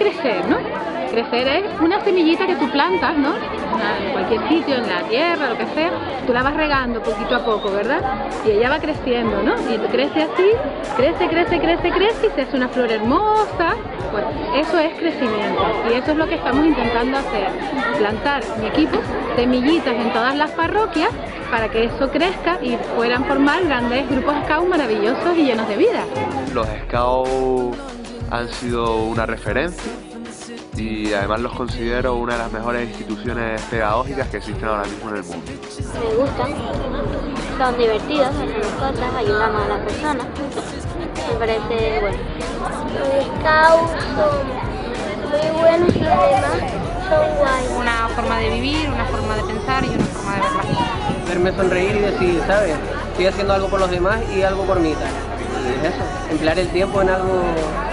crecer, ¿no? Crecer es una semillita que tú plantas, ¿no? En cualquier sitio, en la tierra, lo que sea, tú la vas regando poquito a poco, ¿verdad? Y ella va creciendo, ¿no? Y crece así, crece, crece, crece, crece y se hace una flor hermosa. Pues eso es crecimiento y eso es lo que estamos intentando hacer, plantar mi equipo semillitas en todas las parroquias para que eso crezca y puedan formar grandes grupos scouts maravillosos y llenos de vida. Los scouts han sido una referencia y además los considero una de las mejores instituciones pedagógicas que existen ahora mismo en el mundo. Me gustan, son divertidos, hacen cosas, ayudamos a las personas, me parece bueno. Los scouts son muy buenos y además son guay. Una forma de vivir, una forma de pensar y una forma de ver. Verme sonreír y decir, ¿sabes? Estoy haciendo algo por los demás y algo por mí. Y es eso, emplear el tiempo en algo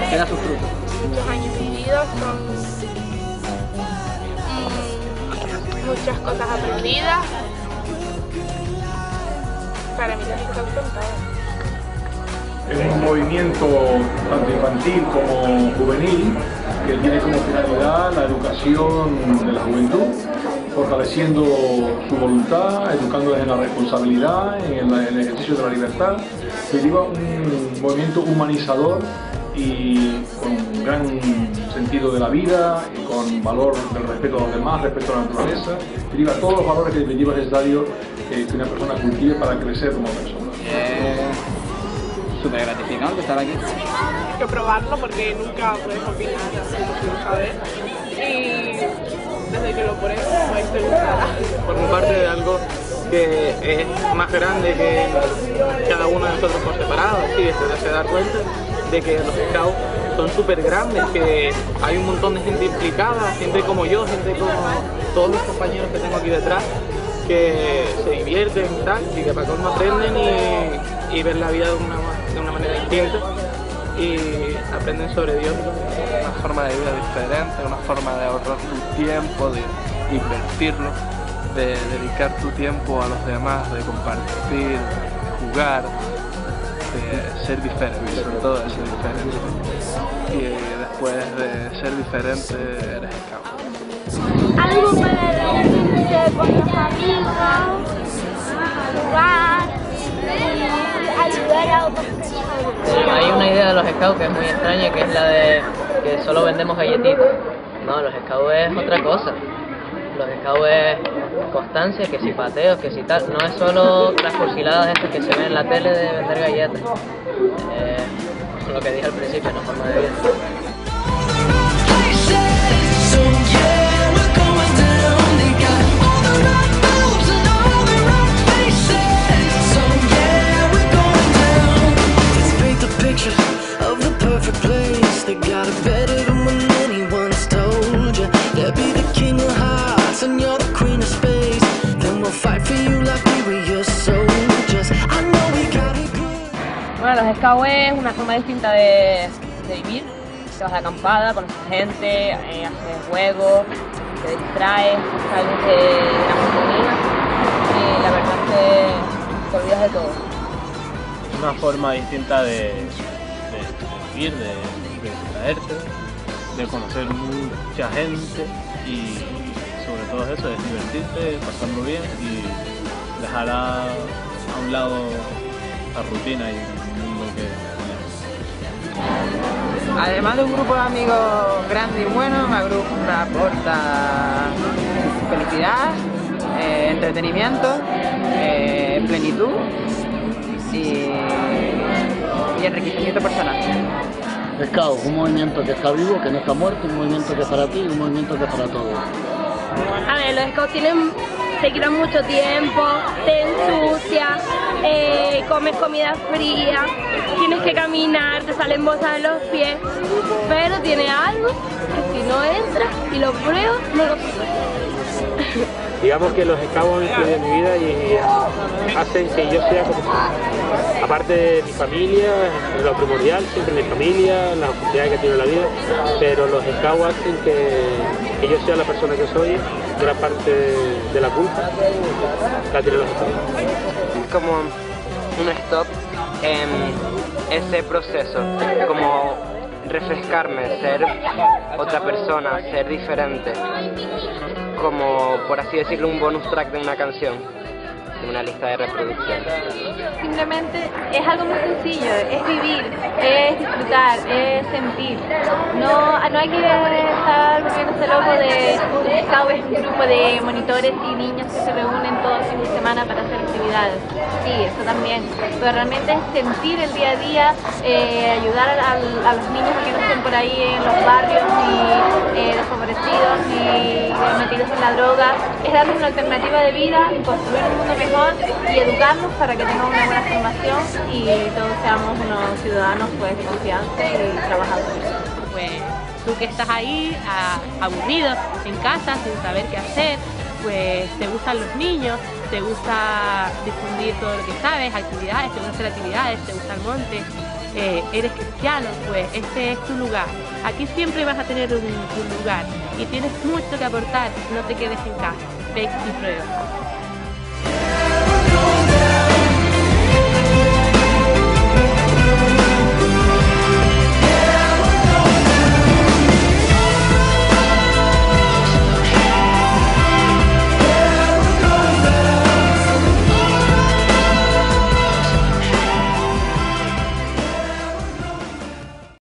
que da sus frutos. Muchos años vividos con muchas cosas aprendidas. Para mí las cosas son todas. Es un movimiento tanto infantil como juvenil que tiene como finalidad la educación de la juventud, fortaleciendo su voluntad, educándoles en la responsabilidad, en el ejercicio de la libertad. Se lleva un movimiento humanizador y con un gran sentido de la vida, y con valor del respeto a los demás, respeto a la naturaleza. Se lleva todos los valores que le lleva necesario que una persona cultive para crecer como persona. Súper gratificante estar aquí. Hay que probarlo porque nunca puedes opinar, no sabes. Y desde que lo pones, pues te gustará. Formo parte de algo que es más grande que cada uno de nosotros por separado. Sí, se hace dar cuenta de que los scouts son súper grandes, que hay un montón de gente implicada, gente como yo, gente como todos los compañeros que tengo aquí detrás, que se divierten y tal, y que para cómo aprenden y ver la vida de una manera distinta y aprenden sobre Dios. Una forma de vida diferente, una forma de ahorrar tu tiempo, de invertirlo, de dedicar tu tiempo a los demás, de compartir, de jugar, de ser diferente, sobre todo de ser diferente. Y después de ser diferente eres esclavo. Algo para reunirse con los amigos, jugar, ayudar a otros. Hay una idea de los scouts que es muy extraña, que es la de que solo vendemos galletitas. No, los scouts es otra cosa. Los scouts es constancia, que si pateos, que si tal. No es solo las cursiladas estas que se ven en la tele de vender galletas. Lo que dije al principio, una forma de vida. Bueno, los scouts es una forma distinta de vivir. Te vas de acampada, conoces gente, haces juegos, te distraes, sales de la monotonía y la verdad es que te olvidas de todo. Una forma distinta de vivir, de distraerte, de conocer mucha gente y sobre todo eso, es divertirte, pasarlo bien y dejar a un lado la rutina y además de un grupo de amigos grande y bueno, me aporta felicidad, entretenimiento, plenitud y enriquecimiento personal. Scout, un movimiento que está vivo, que no está muerto, un movimiento que es para ti, un movimiento que es para todos. A ver, los scouts se quedan mucho tiempo, te ensucias, comes comida fría, tienes que caminar, te salen bolsas de los pies, pero tiene algo que si no entras y lo pruebas, no lo pruebas. Digamos que los scouts influyen en mi vida y hacen que yo sea como aparte de mi familia, lo primordial, siempre mi familia, las oportunidades que tiene la vida, pero los scouts hacen que yo sea la persona que soy. Gran parte de la culpa la tienen los scouts. Es como un stop en ese proceso, como refrescarme, ser otra persona, ser diferente, como por así decirlo un bonus track de una canción, de una lista de reproducción. Simplemente es algo muy sencillo, es vivir, es disfrutar, es sentir. No hay que estar volviéndose loco de cabo, es un grupo de monitores y niños que se reúnen todos los fines de semana para hacer actividades. Sí, eso también, pero realmente es sentir el día a día, ayudar a los niños que no estén por ahí en los barrios ni desfavorecidos ni metidos en la droga, es darles una alternativa de vida, construir un mundo mejor y educarnos para que tengamos una buena formación y todos seamos unos ciudadanos pues de confianza y trabajadores. Pues tú que estás ahí aburrido en casa sin saber qué hacer, pues te gustan los niños, te gusta difundir todo lo que sabes, actividades, te gusta hacer actividades, te gusta el monte, eres cristiano, pues este es tu lugar. Aquí siempre vas a tener un lugar y tienes mucho que aportar, no te quedes en casa, ve y prueba.